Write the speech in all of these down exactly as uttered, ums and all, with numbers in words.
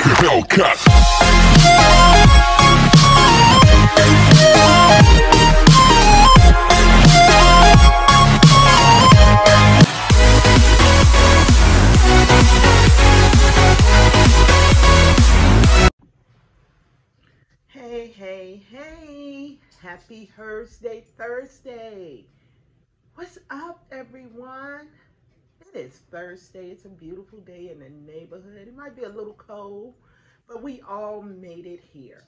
Hey, hey, hey, happy Hersday Thursday. What's up, everyone? It is Thursday. It's a beautiful day in the neighborhood. It might be a little cold, but we all made it here.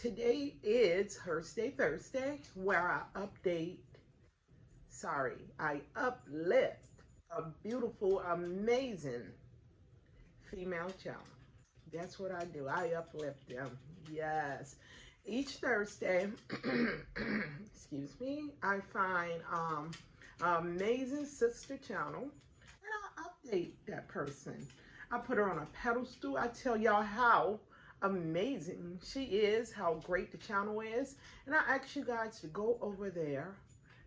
Today is Hersday Thursday, where I update, sorry, I uplift a beautiful, amazing female child. That's what I do. I uplift them. Yes. Each Thursday, excuse me, I find um, an amazing sister channel, and I update that person. I put her on a pedestal. I tell y'all how amazing she is, how great the channel is, and I ask you guys to go over there,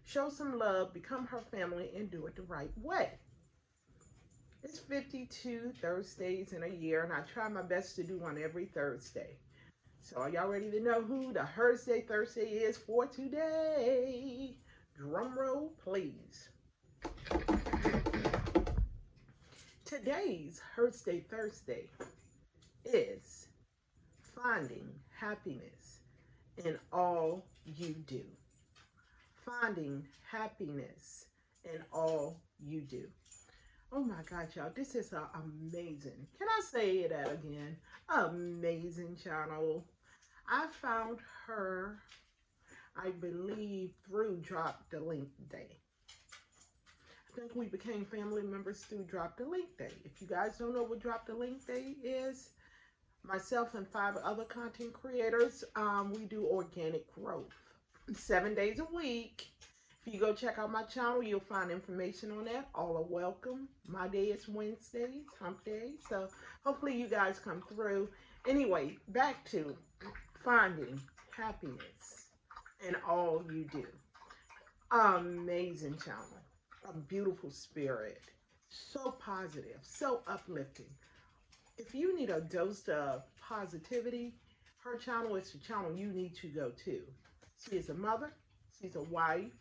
show some love, become her family, and do it the right way. It's fifty-two Thursdays in a year, and I try my best to do one every Thursday. So are y'all ready to know who the Hersday Thursday is for today? Drum roll, please. Today's Hersday Thursday is finding happiness in all you do. Finding happiness in all you do. Oh my God, y'all, this is an amazing, can I say that again? Amazing channel. I found her, I believe, through Drop the Link Day. I think we became family members through Drop the Link Day. If you guys don't know what Drop the Link Day is, myself and five other content creators, um, we do organic growth seven days a week. If you go check out my channel, you'll find information on that. All are welcome. My day is Wednesdays, hump day. So hopefully you guys come through. Anyway, back to finding happiness in all you do. Amazing channel. A beautiful spirit. So positive. So uplifting. If you need a dose of positivity, her channel is the channel you need to go to. She is a mother. She's a wife.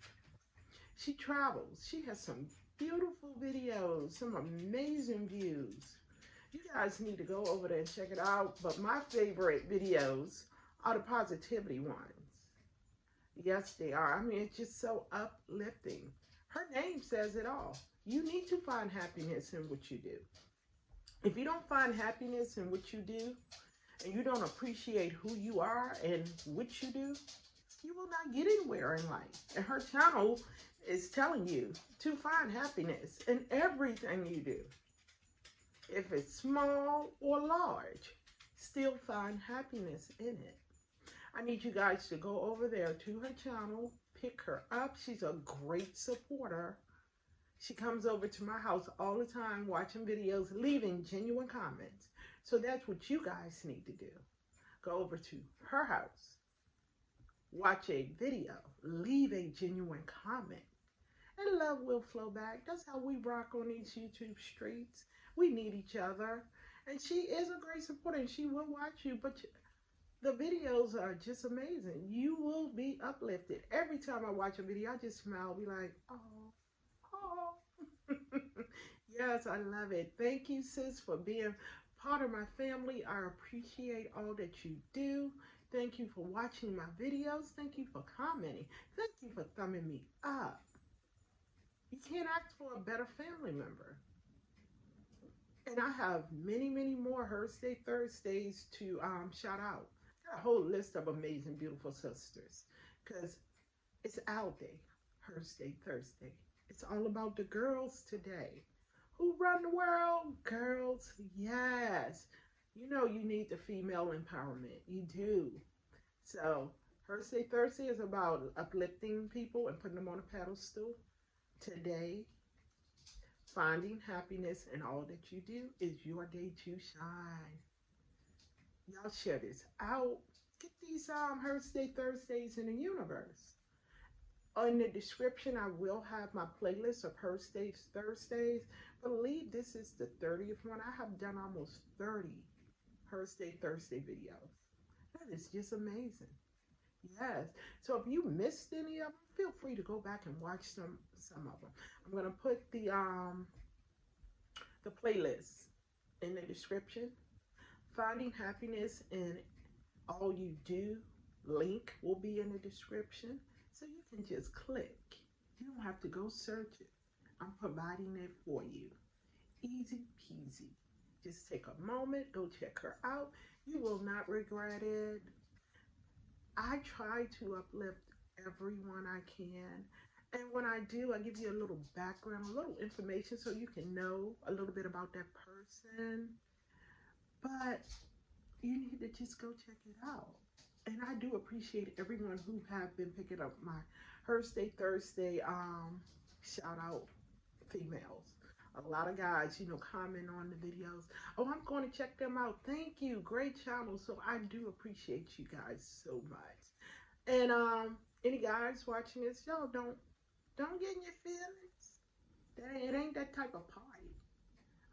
She travels. She has some beautiful videos, some amazing views. You guys need to go over there and check it out. But my favorite videos are the positivity ones. Yes, they are. I mean, it's just so uplifting. Her name says it all. You need to find happiness in what you do. If you don't find happiness in what you do, and you don't appreciate who you are and what you do, you will not get anywhere in life. And her channel is telling you to find happiness in everything you do. If it's small or large, still find happiness in it. I need you guys to go over there to her channel, pick her up. She's a great supporter. She comes over to my house all the time, watching videos, leaving genuine comments. So that's what you guys need to do. Go over to her house. Watch a video, leave a genuine comment, and love will flow back. That's how we rock on these YouTube streets. We need each other, and she is a great supporter, and she will watch you, but you, the videos are just amazing. You will be uplifted. Every time I watch a video, I just smile, be like, oh, oh. Yes, I love it. Thank you, sis, for being part of my family. I appreciate all that you do. Thank you for watching my videos. Thank you for commenting. Thank you for thumbing me up. You can't ask for a better family member. And I have many, many more Hersday Thursdays to um, shout out. Got a whole list of amazing, beautiful sisters. Because it's our day, Hersday Thursday. It's all about the girls today. Who run the world? Girls, yes. You know you need the female empowerment. You do. So Hersday Thursday is about uplifting people and putting them on a pedestal. Today, finding happiness in all that you do is your day to shine. Y'all share this out. Get these um, Hersday Thursdays in the universe. In the description, I will have my playlist of Hersday Thursdays. I believe this is the thirtieth one. I have done almost thirty Hersday Thursday videos. That is just amazing. Yes. So if you missed any of them, feel free to go back and watch some some of them. I'm going to put the um the playlist in the description. Finding Happiness in All You Do link will be in the description. So you can just click. You don't have to go search it. I'm providing it for you. Easy peasy. Just take a moment, go check her out. You will not regret it. I try to uplift everyone I can. And when I do, I give you a little background, a little information so you can know a little bit about that person. But you need to just go check it out. And I do appreciate everyone who have been picking up my Hersday Thursday um, shout out females. A lot of guys, you know, comment on the videos. Oh, I'm going to check them out. Thank you. Great channel. So I do appreciate you guys so much. And um, any guys watching this, y'all don't, don't get in your feelings. That, it ain't that type of party.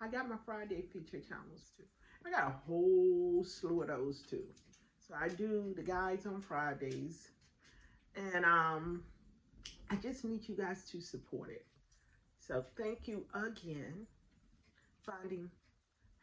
I got my Friday feature channels too. I got a whole slew of those too. So I do the guides on Fridays. And um, I just need you guys to support it. So thank you again, Finding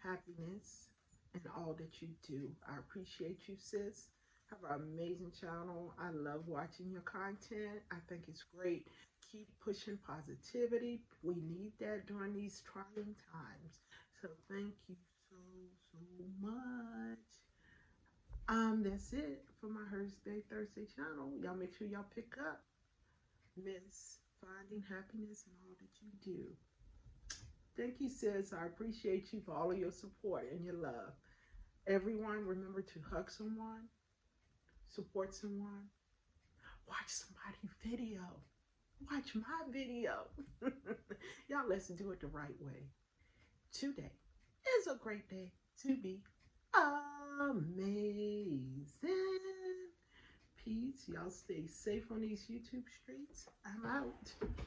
Happiness in All That You Do. I appreciate you, sis. Have an amazing channel. I love watching your content. I think it's great. Keep pushing positivity. We need that during these trying times. So thank you so, so much. Um, that's it for my Hersday Thursday channel. Y'all make sure y'all pick up Miss Finding Happiness in All That You Do. Thank you, sis. I appreciate you for all of your support and your love. Everyone, remember to hug someone, support someone, watch somebody's video, watch my video. Y'all, let's do it the right way. Today is a great day to be amazing. Y'all stay safe on these YouTube streets. I'm out.